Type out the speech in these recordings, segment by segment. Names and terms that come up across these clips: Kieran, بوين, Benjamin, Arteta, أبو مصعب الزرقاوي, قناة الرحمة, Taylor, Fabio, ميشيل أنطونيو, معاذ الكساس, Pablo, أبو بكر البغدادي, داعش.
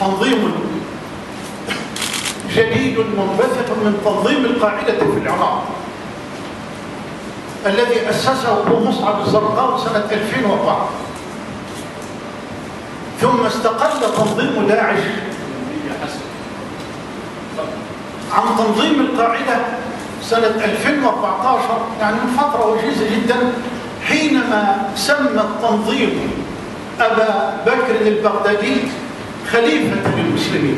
تنظيم جديد منبثق من تنظيم القاعدة في العراق الذي أسسه أبو مصعب الزرقاوي سنة 2004، ثم استقل تنظيم داعش عن تنظيم القاعدة سنة 2014، يعني من فترة وجيزة جدا، حينما سمى التنظيم أبا بكر البغدادي خليفة للمسلمين.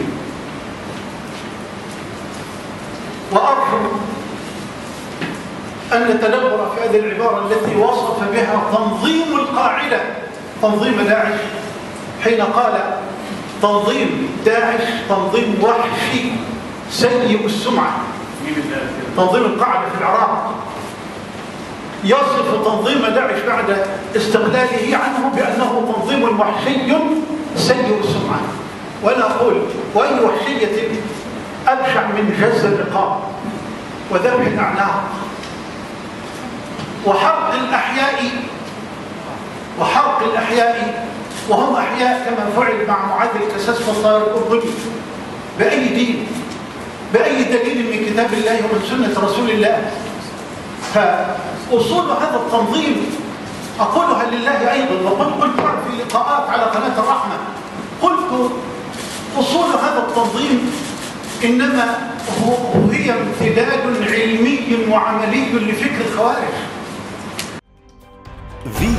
وأرجو أن نتدبر في هذه العبارة التي وصف بها تنظيم القاعدة تنظيم داعش حين قال تنظيم داعش تنظيم وحشي سيء السمعة. تنظيم القاعدة في العراق يصف تنظيم داعش بعد استقلاله عنه بأنه تنظيم وحشي سيء السمعة. وأنا أقول وأي وحشية أبشع من جز الرقاب وذبح الأعناق وحرق الأحياء، وهم أحياء كما فعل مع معاذ الكساس والطائر الأردني. بأي دين؟ بأي دليل من كتاب الله ومن سنة رسول الله؟ فأصول هذا التنظيم أقولها لله أيضا، وقد قلت في لقاءات على قناة الرحمة، قلت أصول هذا التنظيم إنما هي امتداد علمي وعملي لفكر الخوارج.